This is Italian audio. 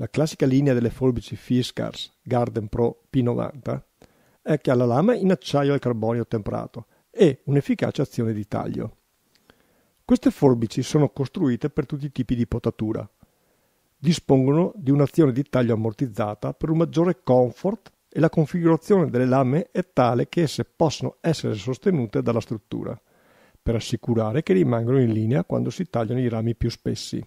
La classica linea delle forbici Fiskars Garden Pro P90 è che ha la lama in acciaio al carbonio temperato e un'efficace azione di taglio. Queste forbici sono costruite per tutti i tipi di potatura. Dispongono di un'azione di taglio ammortizzata per un maggiore comfort e la configurazione delle lame è tale che esse possono essere sostenute dalla struttura, per assicurare che rimangano in linea quando si tagliano i rami più spessi.